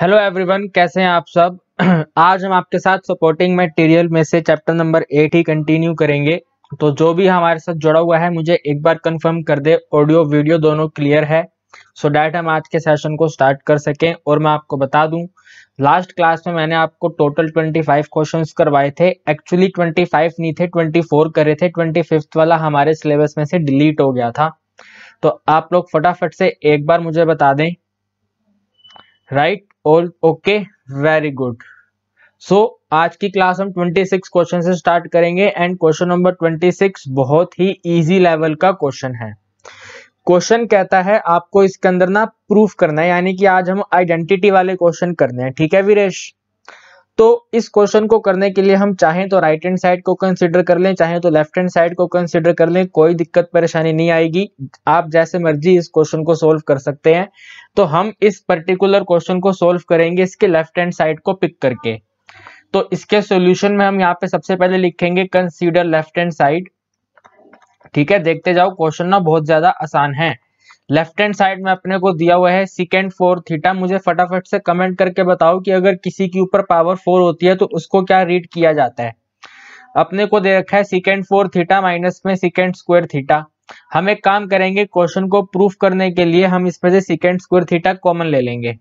Hello everyone, कैसे हैं आप सब। आज हम आपके साथ सपोर्टिंग मटेरियल में से चैप्टर नंबर 8 ही कंटिन्यू करेंगे। तो जो भी हमारे साथ जुड़ा हुआ है मुझे एक बार कंफर्म कर दे, ऑडियो वीडियो दोनों क्लियर है, सो डैट हम आज के सेशन को स्टार्ट कर सकें। और मैं आपको बता दूं, लास्ट क्लास में मैंने आपको टोटल 25 क्वेश्चंस करवाए थे। एक्चुअली 25 नहीं थे, 24 करे थे। 25 वाला हमारे सिलेबस में से डिलीट हो गया था। तो आप लोग फटाफट से एक बार मुझे बता दें, right? Okay, very good. So आज की क्लास हम 26 क्वेश्चन से स्टार्ट करेंगे एंड क्वेश्चन नंबर 26 बहुत ही इजी लेवल का क्वेश्चन है। क्वेश्चन कहता है आपको इसके अंदर ना प्रूफ करना है, यानी कि आज हम आइडेंटिटी वाले क्वेश्चन करने हैं। ठीक है वीरेश? तो इस क्वेश्चन को करने के लिए हम चाहें तो राइट हैंड साइड को कंसिडर कर लें, चाहें तो लेफ्ट हैंड साइड को कंसिडर कर लें, कोई दिक्कत परेशानी नहीं आएगी। आप जैसे मर्जी इस क्वेश्चन को सोल्व कर सकते हैं। तो हम इस पर्टिकुलर क्वेश्चन को सोल्व करेंगे इसके लेफ्ट हैंड साइड को पिक करके। तो इसके सॉल्यूशन में हम यहाँ पे सबसे पहले लिखेंगे कंसीडर लेफ्ट हैंड साइड। ठीक है, देखते जाओ, क्वेश्चन ना बहुत ज्यादा आसान है। लेफ्ट हैंड साइड में अपने को दिया हुआ है सिकेंड 4 थीटा। मुझे फटाफट से कमेंट करके बताओ कि अगर किसी के ऊपर पावर 4 होती है तो उसको क्या रीड किया जाता है। अपने को दे रखा है सिकेंड 4 थीटा माइनस में सिकेंड स्क्वायर थीटा। हम एक काम करेंगे, क्वेश्चन को प्रूफ करने के लिए हम इसमें से सिकेंड स्क्वायर थीटा कॉमन ले लेंगे।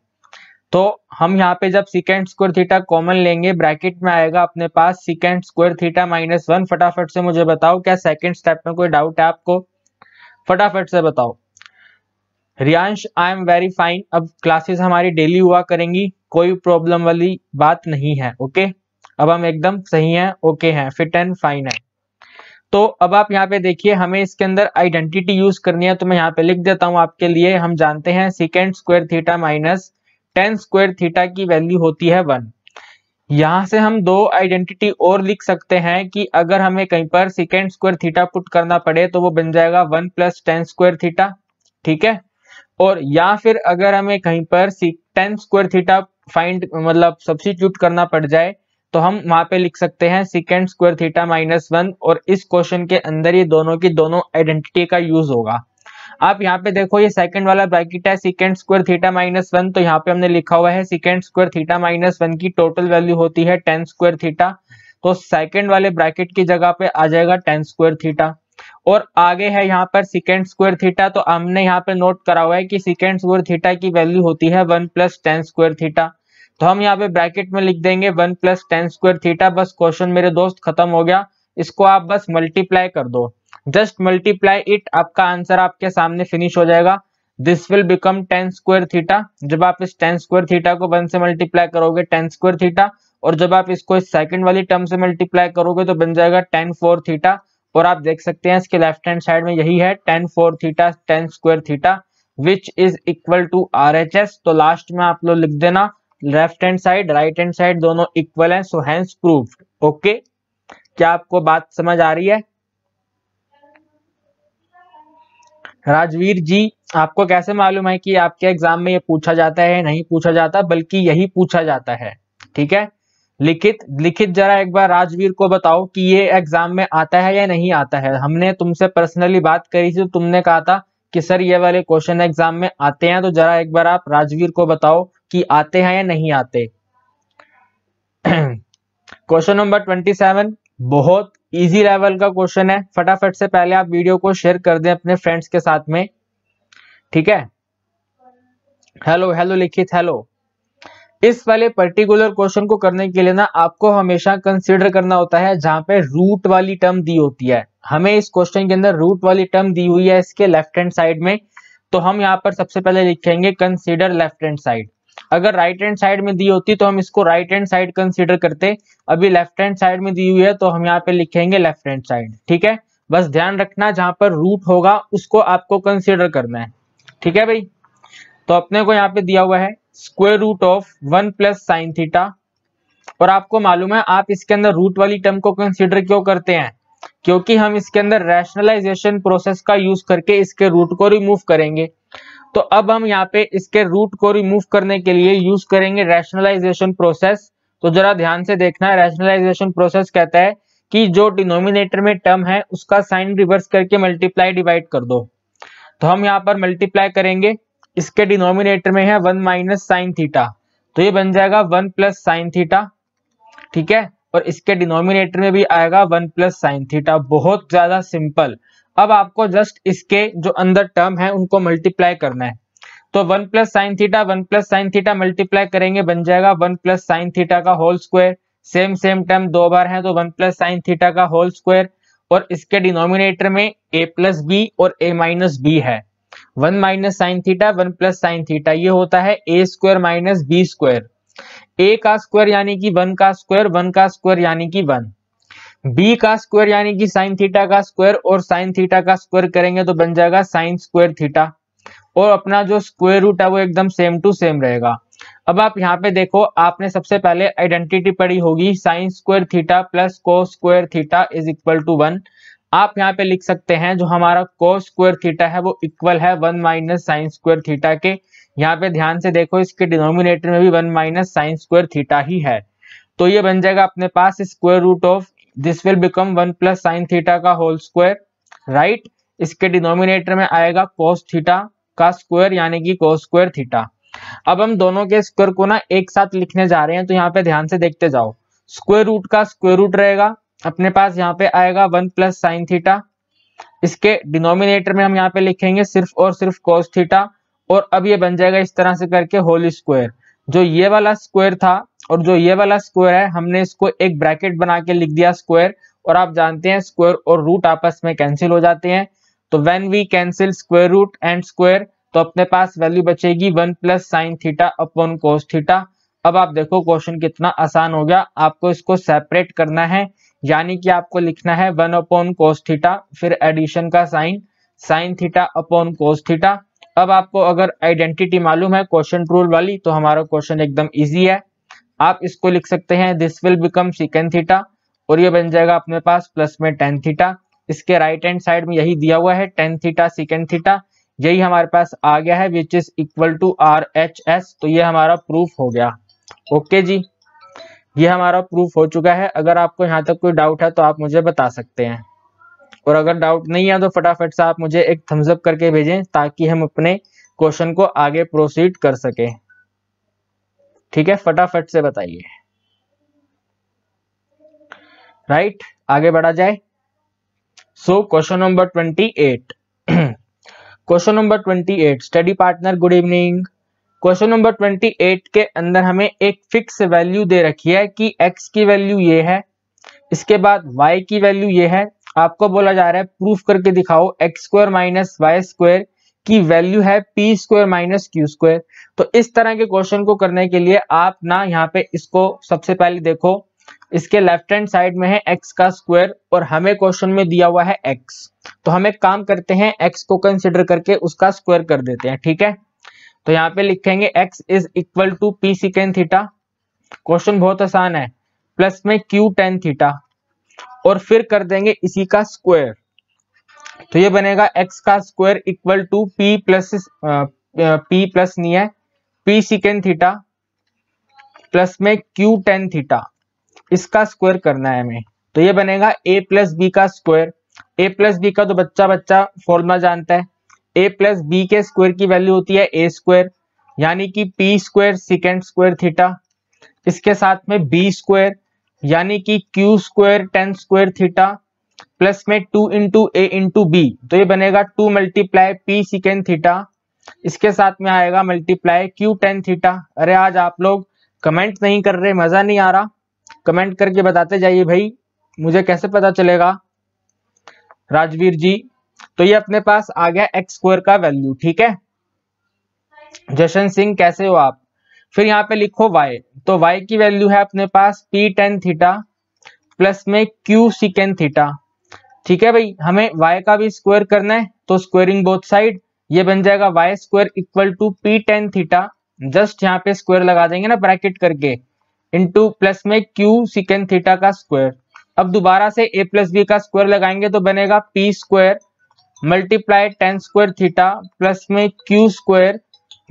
तो हम यहाँ पे जब सिकेंड स्क्वायर थीटा कॉमन लेंगे, ब्रैकेट में आएगा अपने पास सिकेंड स्क्वायर थीटा माइनस 1। फटाफट से मुझे बताओ, क्या सेकेंड स्टेप में कोई डाउट है आपको? फटाफट से बताओ। Riyansh, I am very fine. अब क्लासेस हमारी डेली हुआ करेंगी, कोई प्रॉब्लम वाली बात नहीं है। ओके, अब हम एकदम सही हैं, ओके हैं, फिट एंड फाइन है। तो अब आप यहाँ पे देखिए, हमें इसके अंदर आइडेंटिटी यूज करनी है। तो मैं यहाँ पे लिख देता हूँ आपके लिए। हम जानते हैं second square theta minus tan square theta की वैल्यू होती है 1। यहाँ से हम दो आइडेंटिटी और लिख सकते हैं कि अगर हमें कहीं पर सिकेंड स्क्वायर थीटा पुट करना पड़े तो वो बन जाएगा 1 प्लस टेन स्क्वायर थीटा। ठीक है, और या फिर अगर हमें कहीं पर टेन स्क्वायर थीटा सब्स्टिट्यूट करना पड़ जाए तो हम वहां पे लिख सकते हैं सिकेंड स्क्वायर थीटा माइनस 1। और इस क्वेश्चन के अंदर ये दोनों की दोनों आइडेंटिटी का यूज होगा। आप यहाँ पे देखो, ये सेकंड वाला ब्रैकेट है सिकेंड स्क्वायर थीटा माइनस 1। तो यहाँ पे हमने लिखा हुआ है सिकेंड स्क्वायर थीटा माइनस 1 की टोटल वैल्यू होती है टेन स्क्वायर थीटा। तो सेकेंड वाले ब्रैकेट की जगह पे आ जाएगा टेन स्क्वायर थीटा। और आगे है यहाँ पर सिकेंड स्क्वायर थीटा। तो हमने यहाँ पे नोट करा हुआ है कि सिकेंड स्क्वायर थीटा की वैल्यू होती है 1 प्लस टेन स्क्वायर थीटा। तो हम यहाँ पे ब्रैकेट में लिख देंगे 1 प्लस टेन स्क्वायर थीटा। बस क्वेश्चन मेरे दोस्त खत्म हो गया। इसको आप बस मल्टीप्लाई कर दो, जस्ट मल्टीप्लाई इट, आपका आंसर आपके सामने फिनिश हो जाएगा। This will become tan square theta. जब आप इस टेन स्क्वायर थीटा को 1 से मल्टीप्लाई करोगे टेन स्क्वायर थीटा, और जब आप इसको इस सेकेंड वाली टर्म से मल्टीप्लाई करोगे तो बन जाएगा टेन फोर थीटा। और आप देख सकते हैं इसके लेफ्ट हैंड साइड में यही है tan four theta tan square theta which is equal to RHS. तो लास्ट में आप लोग लिख देना left hand side right hand side दोनों इक्वल हैं, सो हैंस प्रूव्ड। ओके, क्या आपको बात समझ आ रही है? राजवीर जी, आपको कैसे मालूम है कि आपके एग्जाम में ये पूछा जाता है? नहीं पूछा जाता, बल्कि यही पूछा जाता है। ठीक है, लिखित जरा एक बार राजवीर को बताओ कि ये एग्जाम में आता है या नहीं आता है। हमने तुमसे पर्सनली बात करी थी, तुमने कहा था कि सर ये वाले क्वेश्चन एग्जाम में आते हैं। तो जरा एक बार आप राजवीर को बताओ कि आते हैं या नहीं आते। क्वेश्चन नंबर 27 बहुत इजी लेवल का क्वेश्चन है। फटाफट से पहले आप वीडियो को शेयर कर दें अपने फ्रेंड्स के साथ में। ठीक है, हेलो हेलो लिखित, हेलो। इस वाले पर्टिकुलर क्वेश्चन को करने के लिए ना आपको हमेशा कंसीडर करना होता है जहां पे रूट वाली टर्म दी होती है। हमें इस क्वेश्चन के अंदर रूट वाली टर्म दी हुई है इसके लेफ्ट हैंड साइड में। तो हम यहाँ पर सबसे पहले लिखेंगे कंसीडर लेफ्ट हैंड साइड। अगर राइट हैंड साइड में दी होती तो हम इसको राइट हैंड साइड कंसीडर करते। अभी लेफ्ट हैंड साइड में दी हुई है तो हम यहाँ पे लिखेंगे लेफ्ट हैंड साइड। ठीक है, बस ध्यान रखना जहां पर रूट होगा उसको आपको कंसीडर करना है। ठीक है भाई, तो अपने को यहाँ पे दिया हुआ है square root of 1 plus sine theta. और आपको मालूम है आप इसके अंदर रूट वाली टर्म को कंसीडर क्यों करते हैं? क्योंकि हम इसके अंदर रैशनलाइजेशन प्रोसेस का यूज करके इसके रूट को रिमूव करेंगे। तो अब हम यहाँ पे इसके रूट को रिमूव करने के लिए यूज करेंगे रैशनलाइजेशन प्रोसेस। तो जरा ध्यान से देखना, रैशनलाइजेशन प्रोसेस कहता है कि जो डिनोमिनेटर में टर्म है उसका साइन रिवर्स करके मल्टीप्लाई डिवाइड कर दो। तो हम यहाँ पर मल्टीप्लाई करेंगे, इसके डिनोमिनेटर में है 1 माइनस साइन थीटा। तो ये बन जाएगा 1 प्लस साइन थीटा, ठीक है, और इसके डिनोमिनेटर में भी आएगा 1 प्लस साइन थीटा। बहुत ज्यादा सिंपल। अब आपको जस्ट इसके जो अंदर टर्म है उनको मल्टीप्लाई करना है, तो 1 plus sine theta 1 plus sine theta multiply करेंगे, बन जाएगा 1 प्लस साइन थीटा का होल स्क्वायर। सेम टर्म दो बार है तो 1 प्लस साइन थीटा का होल स्क्वायर, और इसके डिनोमिनेटर में a प्लस बी और a माइनस बी है। 1 minus sine theta 1 plus sine theta ये होता है a square minus B square. a का स्क्वायर यानी कि 1 का स्क्वायर, 1 का स्क्वायर यानी कि 1, b का स्क्वायर यानी कि साइन थीटा का स्क्वायर, और साइन थीटा का स्क्वायर करेंगे तो बन जाएगा साइन स्क्वायर थीटा, और अपना जो स्क्वायर रूट है वो एकदम सेम टू सेम रहेगा। अब आप यहाँ पे देखो, आपने सबसे पहले आइडेंटिटी पढ़ी होगी, sine square theta plus cos square theta is equal to 1। आप यहाँ पे लिख सकते हैं जो हमारा कोस स्क्वायर थीटा है वो इक्वल है 1 माइनस साइन स्क्वायर थीटा के। यहाँ पे ध्यान से देखो, इसके डिनोमिनेटर में भी 1 माइनस साइन स्क्वायर थीटा ही है, तो ये बन जाएगा अपने पास square root of, this will become 1 plus sine theta का होल स्क्वायर, राइट। इसके डिनोमिनेटर में आएगा कोस थीटा का स्क्वायर यानी कि कोस स्क्वायर थीटा। अब हम दोनों के स्क्वायर को ना एक साथ लिखने जा रहे हैं, तो यहाँ पे ध्यान से देखते जाओ, स्क्वायर रूट का स्क्वायर रूट रहेगा अपने पास, यहाँ पे आएगा 1 प्लस साइन थीटा, इसके डिनोमिनेटर में हम यहाँ पे लिखेंगे सिर्फ और सिर्फ कोस थीटा, और अब ये बन जाएगा इस तरह से करके होल स्क्वायर। जो ये वाला स्क्वायर था और जो ये वाला स्क्वायर है, हमने इसको एक ब्रैकेट बना के लिख दिया स्क्वायर, और आप जानते हैं स्क्वायर और रूट आपस में कैंसिल हो जाते हैं, तो when we cancel square root and square, तो अपने पास वैल्यू बचेगी 1 plus sine theta upon cos theta. अब आप देखो क्वेश्चन कितना आसान हो गया। आपको इसको सेपरेट करना है, यानी कि आपको लिखना है 1 अपॉन कोस थीटा, फिर एडिशन का sign, sine theta upon cos theta. अब आपको अगर आइडेंटिटी मालूम है क्वेश्चन रूल वाली, तो हमारा क्वेश्चन एकदम इजी है। आप इसको लिख सकते हैं this will become secant theta, और ये बन जाएगा अपने पास प्लस में टेन थीटा। इसके राइट हैंड साइड में यही दिया हुआ है, टेन थीटा सीकेंड थीटा, यही हमारे पास आ गया है, which is equal to R H S. तो ये हमारा प्रूफ हो गया। ओके जी, ये हमारा प्रूफ हो चुका है। अगर आपको यहाँ तक कोई डाउट है तो आप मुझे बता सकते हैं, और अगर डाउट नहीं है तो फटाफट से आप मुझे एक थम्स अप करके भेजें, ताकि हम अपने क्वेश्चन को आगे प्रोसीड कर सकें। ठीक है, फटाफट से बताइए, राइट, आगे बढ़ा जाए। So question number 28, question number 28, study partner good evening. Question number 28 के अंदर हमें एक फिक्स वैल्यू दे रखी है कि x की वैल्यू ये है, इसके बाद y की वैल्यू ये है। आपको बोला जा रहा है प्रूफ करके दिखाओ X square minus Y square की वैल्यू है P square minus Q square. तो इस तरह के क्वेश्चन को करने के लिए आप ना यहाँ पे इसको सबसे पहले देखो, इसके लेफ्ट हैंड साइड में है x का स्क्वायर, और हमें क्वेश्चन में दिया हुआ है x, तो हम एक काम करते हैं x को कंसिडर करके उसका स्क्वायर कर देते हैं। ठीक है, तो यहाँ पे लिखेंगे x is equal to P secant theta, question बहुत आसान है, प्लस में q टेन थीटा, और फिर कर देंगे इसी का स्क्वायर। तो ये बनेगा x का square equal to P secant theta plus में q टेन थीटा, इसका स्क्वायर करना है हमें, तो ये बनेगा a प्लस बी का स्क्वायर। a प्लस बी का तो बच्चा फॉर्मूला जानता है, a प्लस बी के स्क्वायर की वैल्यू होती है a स्क्वायर यानी कि p square second square theta, इसके साथ में b स्क्वायर यानी कि q square tan square theta, plus में 2 इंटू a इंटू बी, तो ये बनेगा 2 मल्टीप्लाई p सेकेंड थीटा, इसके साथ में आएगा मल्टीप्लाई q टेन थीटा। अरे आज आप लोग कमेंट नहीं कर रहे, मजा नहीं आ रहा, कमेंट करके बताते जाइए भाई, मुझे कैसे पता चलेगा राजवीर जी। तो ये अपने पास आ गया एक्स स्क्वायर का वैल्यू। ठीक है जशन सिंह, कैसे हो आप। फिर यहाँ पे लिखो वाई, तो वाई की वैल्यू है अपने पास पी टेन थीटा प्लस में क्यू सिकेंड थीटा। ठीक है भाई, हमें वाई का भी स्क्वायर करना है, तो स्क्वायरिंग बोथ साइड, ये बन जाएगा Y square equal to P tan theta, just यहाँ पे स्क्वायर लगा देंगे ना ब्रैकेट करके, इंटू प्लस में क्यू सिकेंड थीटा का स्क्वायर। अब दोबारा से ए प्लस बी का स्क्वायर लगाएंगे तो बनेगा P square multiply tan square theta plus में Q square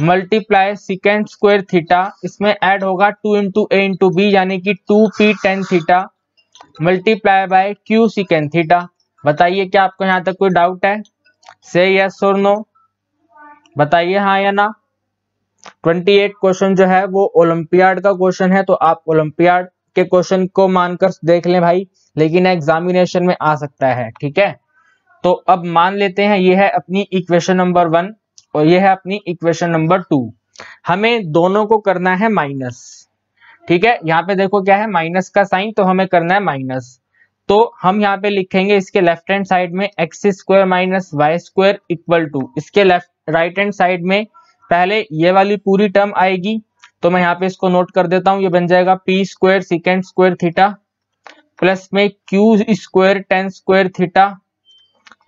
multiply secant square theta, इसमें ऐड होगा 2 इंटू ए इंटू बी यानी कि 2p tan theta multiply by Q secant theta. बताइए क्या आपको यहाँ तक कोई डाउट है, से यस और नो, बताइए हाँ या ना। 28 क्वेश्चन जो है वो ओलंपियाड का क्वेश्चन है, तो आप ओलंपियाड के क्वेश्चन को मानकर देख लें भाई, लेकिन एग्जामिनेशन में आ सकता है। ठीक है, तो अब मान लेते हैं ये है अपनी इक्वेशन नंबर 1 और ये है अपनी इक्वेशन नंबर 2। हमें दोनों को करना है माइनस। ठीक है, यहाँ पे देखो क्या है माइनस का साइन, तो हमें करना है माइनस। तो हम यहाँ पे लिखेंगे इसके लेफ्ट हैंड साइड में X square minus Y square equal to, इसके लेफ्ट राइट हैंड साइड में पहले ये वाली पूरी टर्म आएगी, तो मैं यहाँ पे इसको नोट कर देता हूँ। ये बन जाएगा P square second square theta plus में Q square tan square theta,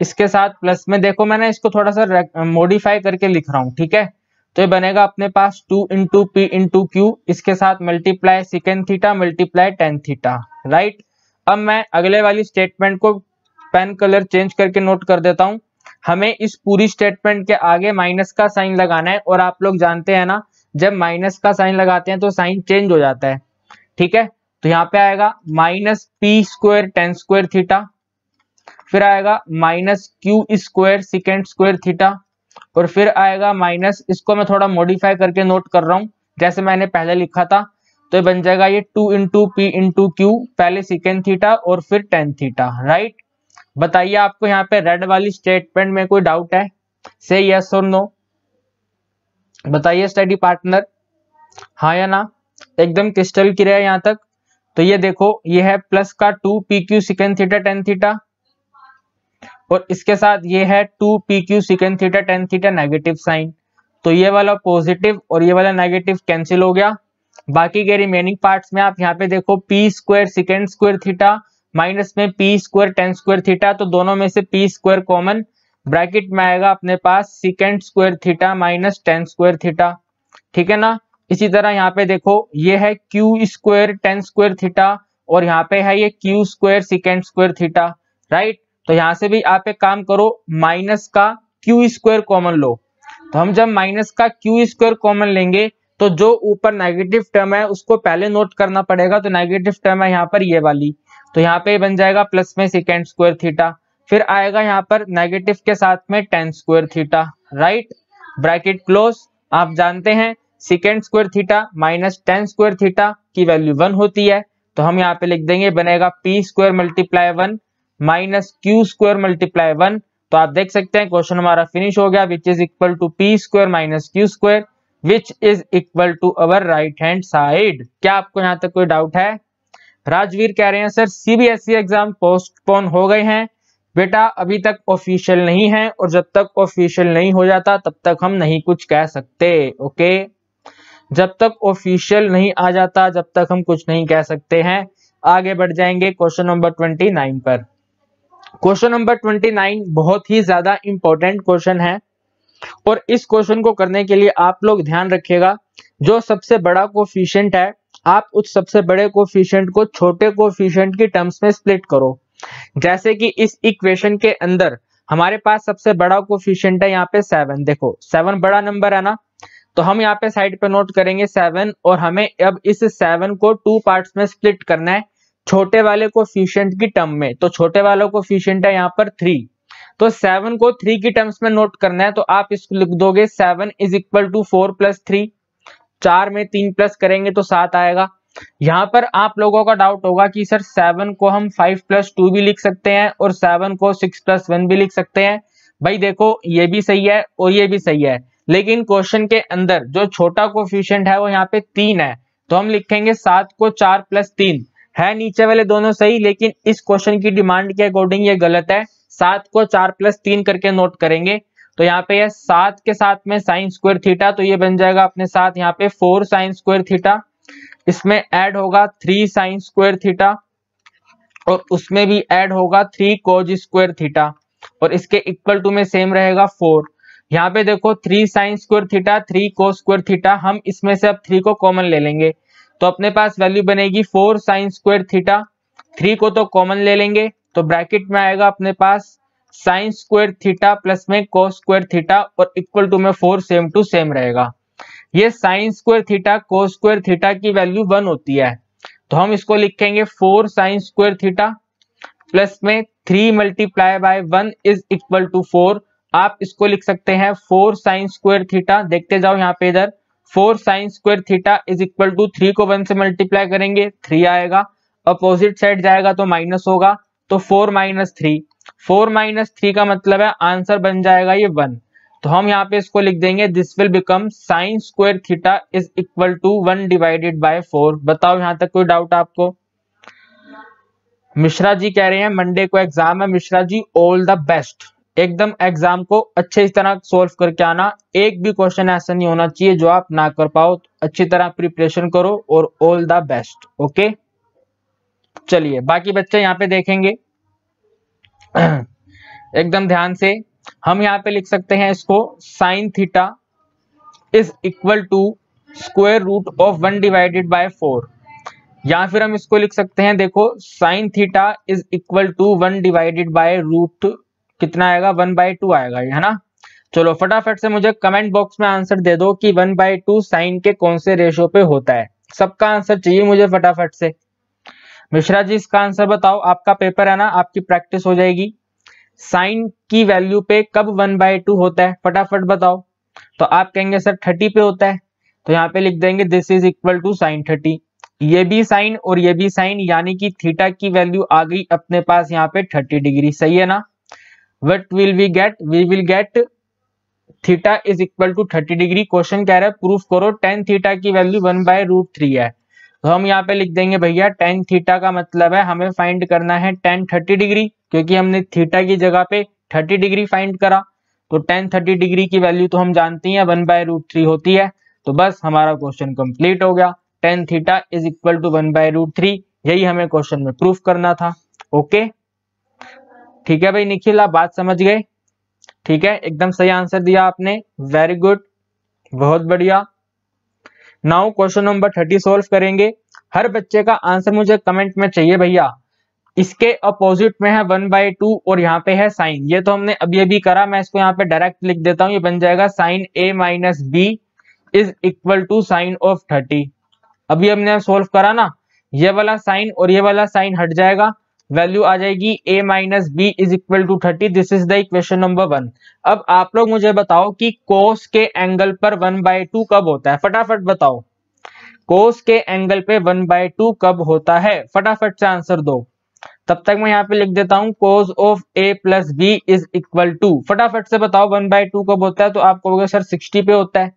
इसके साथ प्लस में देखो मैंने इसको थोड़ा सा मॉडिफाई करके लिख रहा हूँ। ठीक है, तो ये बनेगा अपने पास 2 इंटू पी इंटू क्यू, इसके साथ multiply second theta multiply tan theta. Right, अब मैं अगले वाली स्टेटमेंट को पेन कलर चेंज करके नोट कर देता हूं। हमें इस पूरी स्टेटमेंट के आगे माइनस का साइन लगाना है, और आप लोग जानते हैं ना जब माइनस का साइन लगाते हैं तो साइन चेंज हो जाता है। ठीक है, तो यहाँ पे आएगा minus P square tan square theta, फिर आएगा minus Q square second square theta, और फिर आएगा माइनस, इसको मैं थोड़ा मॉडिफाई करके नोट कर रहा हूँ जैसे मैंने पहले लिखा था, तो बन जाएगा ये 2 इंटू पी इंटू क्यू, पहले सेकेंड थीटा और फिर टेन थीटा। राइट, बताइए आपको यहाँ पे रेड वाली स्टेटमेंट में कोई डाउट है? से यस और नो बताइए स्टडी पार्टनर, हाँ या ना? एकदम क्रिस्टल क्लियर है यहाँ तक? तो ये देखो ये है प्लस का 2 P Q second theta tan theta, और इसके साथ ये है 2 P Q second theta tan theta negative sign, तो ये वाला पॉजिटिव और ये वाला नेगेटिव कैंसिल हो गया। बाकी के रिमेनिंग पार्ट्स में आप यहाँ पे देखो P square second square theta minus में P square tan square theta, तो दोनों में से पी स्क्वायर कॉमन, ब्रैकेट में आएगा अपने पास second square theta minus tan square theta. ठीक है ना, इसी तरह यहाँ पे देखो ये है Q square tan square theta और यहाँ पे है ये Q square second square theta. Right, तो यहाँ से भी आप एक काम करो माइनस का क्यू स्क्वायर कॉमन लो, तो हम जब माइनस का क्यू स्क्वायर कॉमन लेंगे तो जो ऊपर नेगेटिव टर्म है उसको पहले नोट करना पड़ेगा, तो नेगेटिव टर्म है यहाँ पर ये वाली, तो यहाँ पे बन जाएगा प्लस में सेकेंड स्क्वायर थीटा, फिर आएगा यहाँ पर नेगेटिव के साथ में tan square theta. Right, bracket close. आप जानते हैं second square theta minus tan square theta की वैल्यू 1 होती है, तो हम यहाँ पे लिख देंगे बनेगा P square multiply 1 minus Q square multiply 1। तो आप देख सकते हैं क्वेश्चन हमारा फिनिश हो गया, which is equal to P square minus Q square Which is equal to our right hand side। क्या आपको यहाँ तक कोई डाउट है? राजवीर कह रहे हैं सर CBSE एग्जाम पोस्टपोन हो गए हैं। बेटा अभी तक ऑफिशियल नहीं है, और जब तक ऑफिशियल नहीं हो जाता तब तक हम नहीं कुछ कह सकते। ओके, जब तक ऑफिशियल नहीं आ जाता जब तक हम कुछ नहीं कह सकते हैं। आगे बढ़ जाएंगे क्वेश्चन नंबर 29 पर। क्वेश्चन नंबर 29 बहुत ही ज्यादा इंपॉर्टेंट क्वेश्चन है, और इस क्वेश्चन को करने के लिए आप लोग ध्यान रखिएगा जो सबसे बड़ा कोफिशिएंट है आप उस सबसे बड़े कोफिशिएंट को छोटे कोफिशिएंट की टर्म्स में स्प्लिट करो। जैसे कि इस इक्वेशन के अंदर हमारे पास सबसे बड़ा कोफिशिएंट है यहाँ पे 7। देखो 7 बड़ा नंबर है ना, तो हम यहाँ पे साइड पे नोट करेंगे 7, और हमें अब इस 7 को 2 पार्ट्स में स्प्लिट करना है छोटे वाले कोफिशिएंट की टर्म में। तो छोटे वालों कोफिशिएंट है यहाँ पर 3, तो 7 को 3 की टर्म्स में नोट करना है, तो आप इसको लिख दोगे 7 इज इक्वल टू 4 प्लस 3। 4 में 3 प्लस करेंगे तो 7 आएगा। यहाँ पर आप लोगों का डाउट होगा कि सर 7 को हम 5 प्लस 2 भी लिख सकते हैं और 7 को 6 प्लस 1 भी लिख सकते हैं। भाई देखो ये भी सही है और ये भी सही है, लेकिन क्वेश्चन के अंदर जो छोटा कोफिशिएंट है वो यहाँ पे 3 है, तो हम लिखेंगे 7 को 4 प्लस 3 है। नीचे वाले दोनों सही, लेकिन इस क्वेश्चन की डिमांड के अकॉर्डिंग ये गलत है। 7 को 4 प्लस 3 करके नोट करेंगे, तो यहाँ पे यह 7 के साथ में साइन स्क्वायर थीटा, तो ये बन जाएगा अपने साथ यहाँ पे 4 साइन स्क्वायर थीटा, इसमें ऐड होगा 3 साइन स्क्वायर थीटा और उसमें भी ऐड होगा 3 कोज स्क्वायर थीटा, और इसके इक्वल टू में सेम रहेगा 4। यहाँ पे देखो 3 sine square theta 3 cos square theta, हम इसमें से अब 3 को कॉमन ले लेंगे, तो अपने पास वैल्यू बनेगी 4 साइन स्क्वायर थीटा। 3 को तो कॉमन ले लेंगे, तो ब्रैकेट में आएगा अपने पास साइन स्क्वायर थीटा प्लस में कोस स्क्वायर थीटा, और इक्वल टू में 4 सेम टू सेम रहेगा। ये sine square theta cos square theta की वैल्यू 1 होती है, तो हम इसको लिखेंगे 4 साइन स्क्वायर थीटा प्लस में 3 multiply by 1 is equal to 4। आप इसको लिख सकते हैं 4 साइन स्क्वायर थीटा, देखते जाओ यहाँ पे इधर 4 sine square theta is equal to 3 को 1 से मल्टीप्लाई करेंगे 3 आएगा, अपोजिट साइड जाएगा तो माइनस होगा, तो 4 माइनस 3 का मतलब है आंसर बन जाएगा ये 1। तो हम यहाँ पे इसको लिख देंगे this will become sine square theta is equal to 1/4। बताओ यहाँ तक कोई डाउट आपको? मिश्रा जी कह रहे हैं मंडे को एग्जाम है। Mishra ji all the best, एकदम एग्जाम को अच्छे तरह सोल्व करके आना, एक भी क्वेश्चन ऐसा नहीं होना चाहिए जो आप ना कर पाओ। तो अच्छी तरह प्रिपरेशन करो और ऑल द बेस्ट। ओके चलिए बाकी बच्चे यहाँ पे देखेंगे एकदम ध्यान से। हम यहाँ पे लिख सकते हैं इसको sine theta is equal to square root of 1/4, या फिर हम इसको लिख सकते हैं, देखो sine theta is equal to 1/√, कितना आएगा 1/2 आएगा, है ना। चलो फटाफट से मुझे कमेंट बॉक्स में आंसर दे दो कि 1/2 साइन के कौन से रेशो पे होता है। सबका आंसर चाहिए मुझे फटाफट से। मिश्रा जी इसका आंसर बताओ, आपका पेपर है ना, आपकी प्रैक्टिस हो जाएगी। साइन की वैल्यू पे कब 1/2 होता है, फटाफट बताओ। तो आप कहेंगे सर 30 पे होता है, तो यहाँ पे लिख देंगे this is equal to sine 30। ये भी साइन और ये भी साइन, यानी कि थीटा की वैल्यू आ गई अपने पास यहाँ पे 30 डिग्री, सही है ना। What will we get, we will get theta is equal to 30 degree. Question कह रहा है प्रूफ करो tan थीटा की वैल्यू 1/√3 है, तो हम यहाँ पे लिख देंगे भैया tan थीटा का मतलब है हमें फाइंड करना है tan 30 डिग्री, क्योंकि हमने थीटा की जगह पे 30 डिग्री फाइंड करा, तो tan 30 डिग्री की वैल्यू तो हम जानते हैं 1/√3 होती है। तो बस हमारा क्वेश्चन कंप्लीट हो गया, tan theta is equal to 1/√3, यही हमें क्वेश्चन में प्रूफ करना था। ओके ठीक है भाई निखिल, आप बात समझ गए? ठीक है, एकदम सही आंसर दिया आपने, वेरी गुड, बहुत बढ़िया। नाउ क्वेश्चन नंबर 30 सोल्व करेंगे। हर बच्चे का आंसर मुझे कमेंट में चाहिए भैया। इसके अपोजिट में है 1/2 और यहाँ पे है साइन, ये तो हमने अभी अभी करा, मैं इसको यहाँ पे डायरेक्ट लिख देता हूँ, ये बन जाएगा sine a - b is equal to sine of 30। अभी हमने सोल्व करा ना, ये वाला साइन और ये वाला साइन हट जाएगा, वैल्यू आ जाएगी a - b is equal to 30। This is the equation number 1। अब आप लोग मुझे बताओ कि कोस के एंगल पर 1/2 कब होता है, फटाफट बताओ। कोस के एंगल पे 1/2 कब होता है, फटाफट से आंसर दो। तब तक मैं यहाँ पे लिख देता हूँ cos of a + b is equal to, फटाफट से बताओ 1/2 कब होता है। तो आपको बोलोगे सर 60 पे होता है।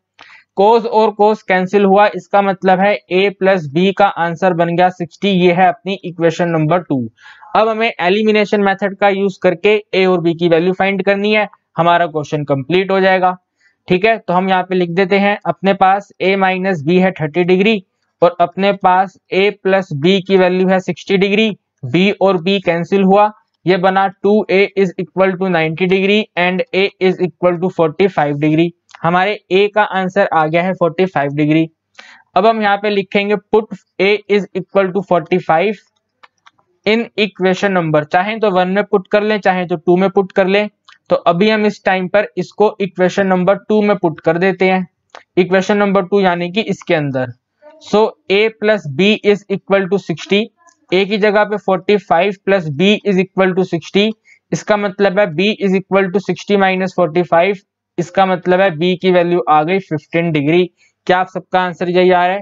कोस और कोस कैंसिल हुआ, इसका मतलब है a + b का आंसर बन गया 60। ये है अपनी इक्वेशन नंबर 2। अब हमें एलिमिनेशन मेथड का यूज करके a और b की वैल्यू फाइंड करनी है, हमारा क्वेश्चन कंप्लीट हो जाएगा। ठीक है, तो हम यहाँ पे लिख देते हैं, अपने पास a - b है 30 डिग्री और अपने पास a + b की वैल्यू है 60 डिग्री। b और b कैंसिल हुआ, ये बना 2a is equal to 90 degree and a is equal to 45 degree. हमारे a का आंसर आ गया है 45 डिग्री। अब हम यहाँ पे लिखेंगे put a is equal to 45 in equation number, चाहे तो 1 में पुट कर लें चाहे तो 2 में पुट कर लें। तो अभी हम इस टाइम पर इसको इक्वेशन नंबर 2 में पुट कर देते हैं, इक्वेशन नंबर 2 यानी कि इसके अंदर। So a + b is equal to 60, a की जगह पे 45 + b इज इक्वल टू 60, इसका मतलब है b इज इक्वल टू 60 - 45, इसका मतलब है b की वैल्यू आ गई 15 डिग्री। क्या आप सबका आंसर यही आ रहा है?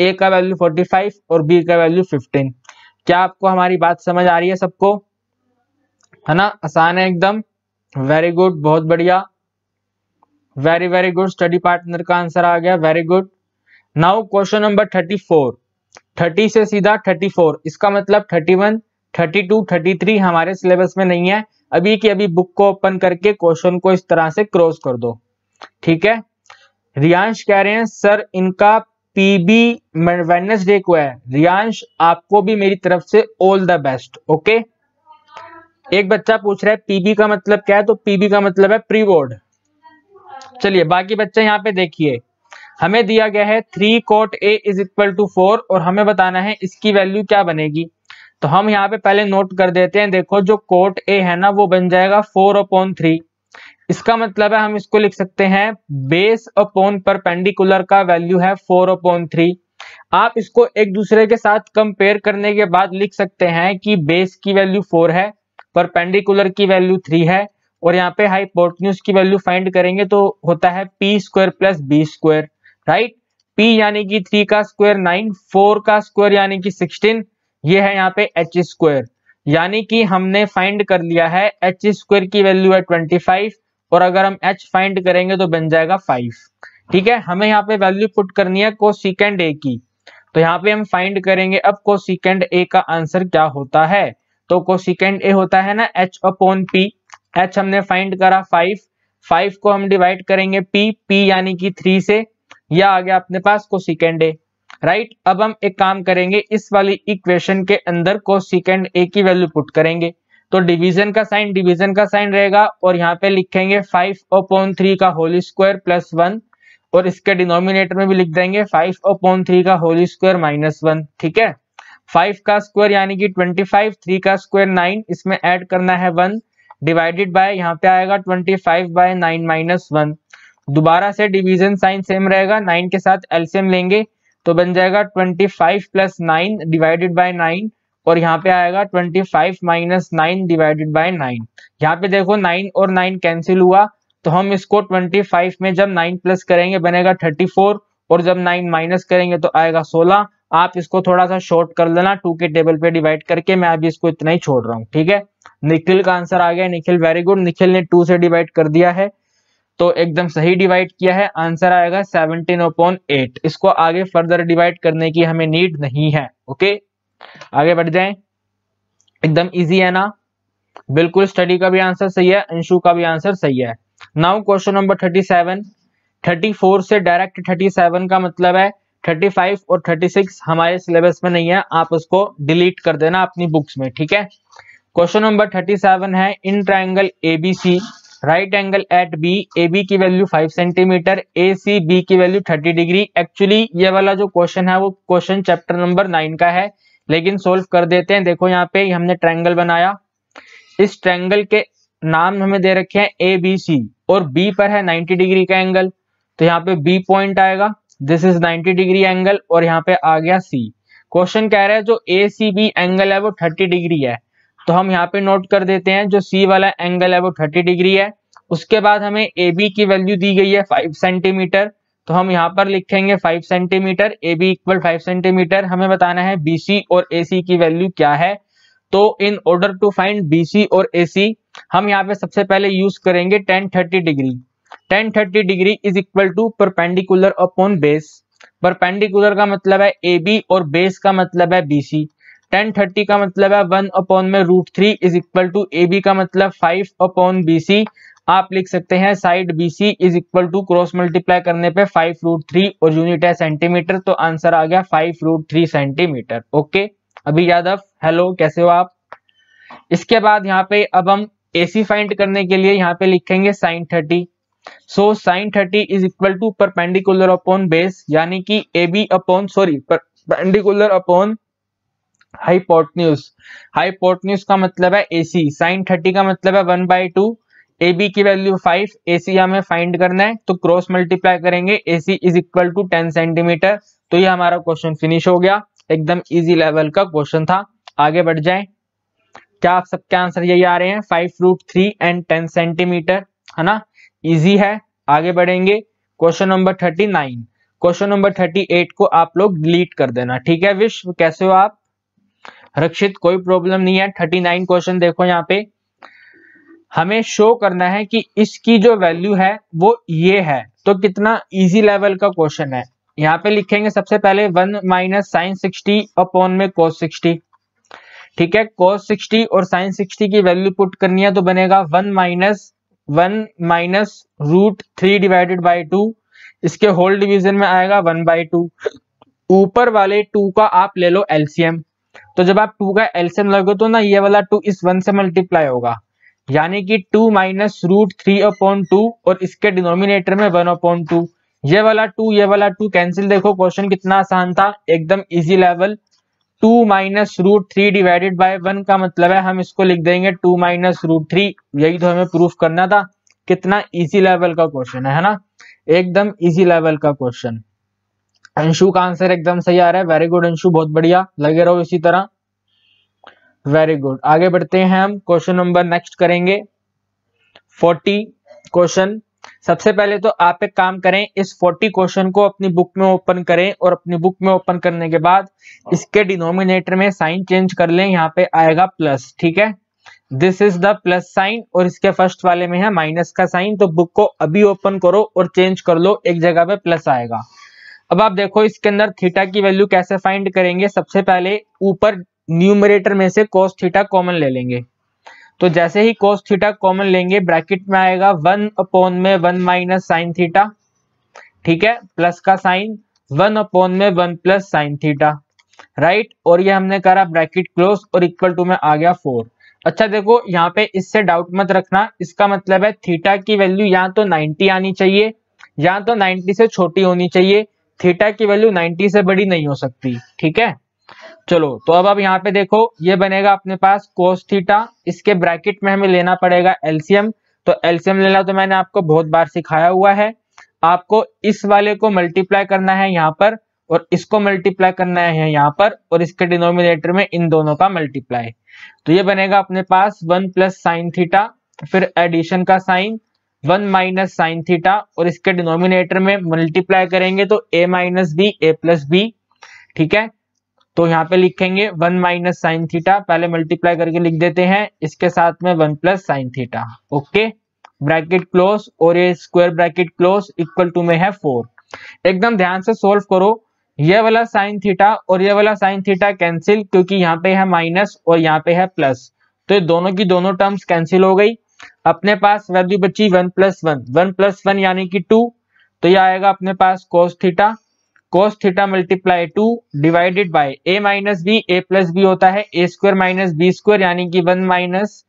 a का वैल्यू 45 और b का वैल्यू 15। क्या आपको हमारी बात समझ आ रही है सबको? है ना, आसान है एकदम, वेरी गुड, बहुत बढ़िया, very very good. Study partner का आंसर आ गया, very good. Now question number 34, 30 से सीधा 34, इसका मतलब 31, 32, 33 हमारे सिलेबस में नहीं है। अभी की अभी बुक को ओपन करके क्वेश्चन को इस तरह से क्रॉस कर दो। ठीक है, रियांश कह रहे हैं सर इनका पीबी वेडनेसडे को है। रियांश आपको भी मेरी तरफ से ऑल द बेस्ट। ओके, एक बच्चा पूछ रहा है पीबी का मतलब क्या है, तो पीबी का मतलब है प्री बोर्ड। चलिए बाकी बच्चे यहाँ पे देखिए, हमें दिया गया है 3 cot a is equal to 4 और हमें बताना है इसकी वैल्यू क्या बनेगी। तो हम यहाँ पे पहले नोट कर देते हैं, देखो जो कोट a है ना वो बन जाएगा 4/3। इसका मतलब है हम इसको लिख सकते हैं बेस अपॉन परपेंडिकुलर का वैल्यू है 4/3। आप इसको एक दूसरे के साथ कंपेयर करने के बाद लिख सकते हैं कि बेस की वैल्यू 4 है, परपेंडिकुलर की वैल्यू 3 है और यहाँ पे हाइपोटेन्यूज की वैल्यू फाइंड करेंगे तो होता है p² + b², राइट। p यानी कि 3 का स्क्वायर 9, 4 का स्क्वायर यानी कि 16, ये है यहाँ पे h स्क्वायर, यानी कि हमने फाइंड कर लिया है h स्क्वायर की वैल्यू है 25 और अगर हम h फाइंड करेंगे तो बन जाएगा 5। ठीक है, हमें यहाँ पे वैल्यू पुट करनी है कोसेकेंट a की, तो यहाँ पे हम फाइंड करेंगे अब कोसेकेंट a का आंसर क्या होता है। तो कोसेकेंट a होता है ना h अपॉन p, h हमने फाइंड करा 5, 5 को हम डिवाइड करेंगे p, p यानी कि 3 से, यह आ गया अपने पास कोसेकेंट a, राइट। अब हम एक काम करेंगे, इस वाली इक्वेशन के अंदर कोसेकेंट a की वैल्यू पुट करेंगे, तो डिवीजन का साइन रहेगा और यहाँ पे लिखेंगे 5/3 का होल स्क्वायर प्लस 1 और इसके डिनोमिनेटर में भी लिख देंगे 5/3 का होल स्क्वायर माइनस 1। ठीक है, 5 का स्क्वायर यानी कि 25, 3 का स्क्वायर 9, इसमें ऐड करना है 1 डिवाइडेड बाय, यहाँ पे आएगा 25/9 माइनस 1। दोबारा से डिवीजन साइन सेम रहेगा, 9 के साथ एलसीएम लेंगे तो बन जाएगा 25 + 9 डिवाइडेड बाय 9 और यहाँ पे आएगा 25 - 9 डिवाइडेड बाय 9। यहाँ पे देखो 9 और 9 कैंसिल हुआ, तो हम इसको 25 में जब 9 प्लस करेंगे बनेगा 34 और जब 9 माइनस करेंगे तो आएगा 16। आप इसको थोड़ा सा शॉर्ट कर लेना 2 के टेबल पे डिवाइड करके, मैं अभी इसको इतना ही छोड़ रहा हूँ। ठीक है, निखिल का आंसर आ गया, निखिल वेरी गुड, निखिल ने 2 से डिवाइड कर दिया है तो एकदम सही डिवाइड किया है, आंसर आएगा 17/8। इसको आगे फर्दर डिवाइड करने की हमें नीड नहीं है। ओके, आगे बढ़ जाएं, एकदम इजी है ना, बिल्कुल। स्टडी का भी आंसर सही है, अंशु का भी आंसर सही है। नाउ क्वेश्चन नंबर 37, 34 से डायरेक्ट 37 का मतलब है 35 और 36 हमारे सिलेबस में नहीं है, आप उसको डिलीट कर देना अपनी बुक्स में। ठीक है, क्वेश्चन नंबर 37 है, in triangle ABC right angle at B, AB की वैल्यू 5 सेंटीमीटर, एसीबी की वैल्यू 30 डिग्री। एक्चुअली ये वाला जो क्वेश्चन है वो क्वेश्चन चैप्टर नंबर 9 का है, लेकिन सोल्व कर देते हैं। देखो यहाँ पे हमने ट्रायंगल बनाया, इस ट्रायंगल के नाम हमें दे रखे हैं ए बी सी और बी पर है 90 डिग्री का एंगल, तो यहाँ पे बी पॉइंट आएगा, दिस इज 90 डिग्री एंगल और यहाँ पे आ गया सी। क्वेश्चन कह रहा है जो ए सी बी एंगल है वो 30 डिग्री है, तो हम यहाँ पे नोट कर देते हैं जो सी वाला एंगल है वो 30 डिग्री है। उसके बाद हमें ए बी की वैल्यू दी गई है 5 सेंटीमीटर, तो हम यहाँ पर लिखेंगे 5 centimetre, A B equal 5 centimetre. हमें बताना है बी सी और ए सी की वैल्यू क्या है, तो in order to find B C और ए सी हम यहाँ पे सबसे पहले यूज करेंगे 10 30 degree. 10 30 degree is equal to perpendicular upon base, perpendicular का मतलब है ए बी और बेस का मतलब है बी सी। 10 30 का मतलब है 1/√3 is equal to A B का मतलब 5/BC। आप लिख सकते हैं side B C is equal to cross multiply करने पे 5√3 और यूनिट है सेंटीमीटर, तो आंसर आ गया 5√3 सेंटीमीटर। ओके, अभी यादव हेलो, कैसे हो आप। इसके बाद यहाँ पे अब हम AC फाइंड करने के लिए यहाँ पे लिखेंगे sin 30। So sin 30 is equal to perpendicular upon base यानी कि परपेंडिकुलर अपॉन हाइपोटन्यूज। हाइपोटन्यूज का मतलब है AC, sin 30 का मतलब है 1/2, AB की वैल्यू 5, AC हमें फाइंड करना है तो क्रॉस मल्टीप्लाई करेंगे, AC is equal to 10 centimetre. तो ये हमारा क्वेश्चन फिनिश हो गया, एकदम इजी लेवल का क्वेश्चन था। आगे बढ़ जाए, क्या आप सबके आंसर यही आ रहे हैं 5√3 and 10 सेंटीमीटर, है ना, इजी है। आगे बढ़ेंगे क्वेश्चन नंबर 39, क्वेश्चन नंबर 38 को आप लोग डिलीट कर देना। ठीक है, विश्व कैसे हो आप, रक्षित कोई प्रॉब्लम नहीं है। 39 क्वेश्चन देखो, यहाँ पे हमें शो करना है कि इसकी जो वैल्यू है वो ये है, तो कितना इजी लेवल का क्वेश्चन है। यहाँ पे लिखेंगे सबसे पहले 1 - sin 60 अपॉन में cos 60। ठीक है, cos 60 और sin 60 की वैल्यू पुट करनी है तो बनेगा 1 - √3 डिवाइडेड बाय 2, इसके होल डिवीजन में आएगा 1/2। ऊपर वाले 2 का आप ले लो एलसीएम, तो जब आप 2 का एलसीएम लगो तो ना ये वाला 2 इस 1 से मल्टीप्लाई होगा यानी कि 2 - √3/2 और इसके डिनोमिनेटर में 1/2। ये वाला 2 कैंसिल। देखो क्वेश्चन कितना आसान था, एकदम इजी लेवल। 2 - √3 डिवाइडेड बाय 1 का मतलब है हम इसको लिख देंगे 2 - √3, यही तो हमें प्रूफ करना था। कितना इजी लेवल का क्वेश्चन है ना, एकदम इजी लेवल का क्वेश्चन। अंशु का आंसर एकदम सही आ रहा है, वेरी गुड अंशु, बहुत बढ़िया, लगे रहो इसी तरह, वेरी गुड। आगे बढ़ते हैं, हम क्वेश्चन नंबर नेक्स्ट करेंगे 40 क्वेश्चन। सबसे पहले तो आप एक काम करें, इस 40 क्वेश्चन को अपनी बुक में ओपन करें और अपनी बुक में ओपन करने के बाद इसके डिनोमिनेटर में साइन चेंज कर लें। यहाँ पे आएगा प्लस, ठीक है, this is the plus sign, और इसके फर्स्ट वाले में है माइनस का साइन। तो बुक को अभी ओपन करो और चेंज कर लो, एक जगह पे प्लस आएगा। अब आप देखो इसके अंदर थीटा की वैल्यू कैसे फाइंड करेंगे। सबसे पहले ऊपर न्यूमरेटर में से कॉस थीटा कॉमन ले लेंगे। तो जैसे ही कॉस थीटा कॉमन लेंगे, ब्रैकेट में आएगा 1/(1 माइनस साइन थीटा), ठीक है, प्लस का sign 1/(1 plus sine theta, right. और ये हमने करा ब्रैकेट क्लोज और इक्वल टू में आ गया 4। अच्छा देखो यहाँ पे इससे डाउट मत रखना, इसका मतलब है थीटा की वैल्यू या तो 90 आनी चाहिए या तो 90 से छोटी होनी चाहिए, थीटा की वैल्यू 90 से बड़ी नहीं हो सकती, ठीक है। चलो तो अब आप यहाँ पे देखो, ये बनेगा अपने पास cos थीटा, इसके ब्रैकेट में हमें लेना पड़ेगा एलसीएम। तो एलसीएम लेना तो मैंने आपको बहुत बार सिखाया हुआ है। आपको इस वाले को मल्टीप्लाई करना है यहाँ पर, और इसको मल्टीप्लाई करना है यहाँ पर, और इसके डिनोमिनेटर में इन दोनों का मल्टीप्लाई। तो ये बनेगा अपने पास 1 प्लस साइन थीटा, फिर एडिशन का साइन 1 माइनस साइन थीटा, और इसके डिनोमिनेटर में मल्टीप्लाई करेंगे तो a minus B A plus B, ठीक है। तो यहाँ पे लिखेंगे 1 माइनस साइन थीटा, पहले मल्टीप्लाई करके लिख देते हैं, इसके साथ में 1 plus sine theta, okay, bracket close और ये square bracket close, equal to में है 4। एकदम ध्यान से सोल्व करो, ये वाला साइन थीटा और ये वाला साइन थीटा कैंसिल, क्योंकि यहाँ पे है माइनस और यहाँ पे है प्लस, तो ये दोनों की दोनों टर्म्स कैंसिल हो गई। अपने पास वैल्यू बची 1 प्लस 1 यानी कि 2। तो ये आएगा अपने पास cos theta multiply 2 divided by a minus B A plus B होता है A square minus B square, यानी कि 1 माइनस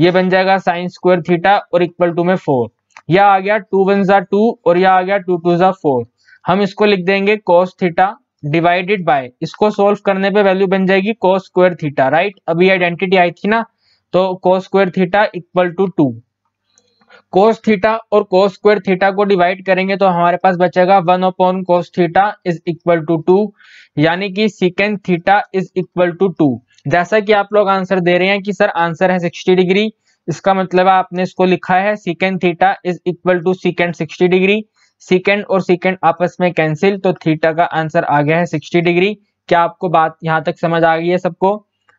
ये बन जाएगा साइन स्क्वायर थीटा और इक्वल टू में 4। यह आ गया 2 1 जा 2 और यह आ गया 2 2 जा 4। हम इसको लिख देंगे cos थीटा डिवाइडेड बाय, इसको सोल्व करने पे वैल्यू बन जाएगी cos स्क्वायर थीटा, राइट। अभी आइडेंटिटी आई थी ना, तो cos square theta equal to 2। cos theta और cos स्क्वायर थीटा को डिवाइड करेंगे तो हमारे पास बचेगा 1/cos theta is equal to 2, यानी कि secant theta is equal to 2। जैसा कि आप लोग आंसर दे रहे हैं कि सर आंसर है 60 डिग्री, इसका मतलब आपने इसको लिखा है secant theta is equal to secant 60 degree. Second और सेकेंड आपस में कैंसिल, तो थीटा का आंसर आ गया है 60 डिग्री। क्या आपको बात यहाँ तक समझ आ गई है सबको?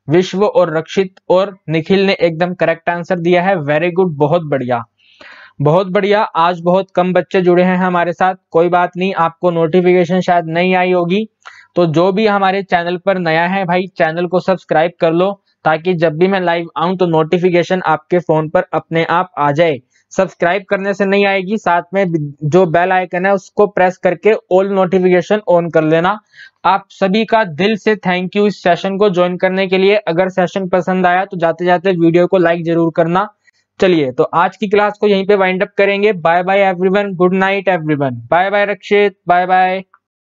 विश्व और रक्षित और निखिल ने एकदम करेक्ट आंसर दिया है, वेरी गुड, बहुत बढ़िया बहुत बढ़िया। आज बहुत कम बच्चे जुड़े हैं हमारे साथ, कोई बात नहीं, आपको नोटिफिकेशन शायद नहीं आई होगी। तो जो भी हमारे चैनल पर नया है भाई, चैनल को सब्सक्राइब कर लो, ताकि जब भी मैं लाइव आऊं तो नोटिफिकेशन आपके फोन पर अपने आप आ जाए। सब्सक्राइब करने से नहीं आएगी, साथ में जो बेल आइकन है उसको प्रेस करके ऑल नोटिफिकेशन ऑन कर लेना। आप सभी का दिल से थैंक यू इस सेशन को ज्वाइन करने के लिए। अगर सेशन पसंद आया तो जाते जाते वीडियो को लाइक जरूर करना। चलिए तो आज की क्लास को यहीं पे वाइंड अप करेंगे। Bye bye everyone, good night everyone, bye bye Rakshit, bye bye.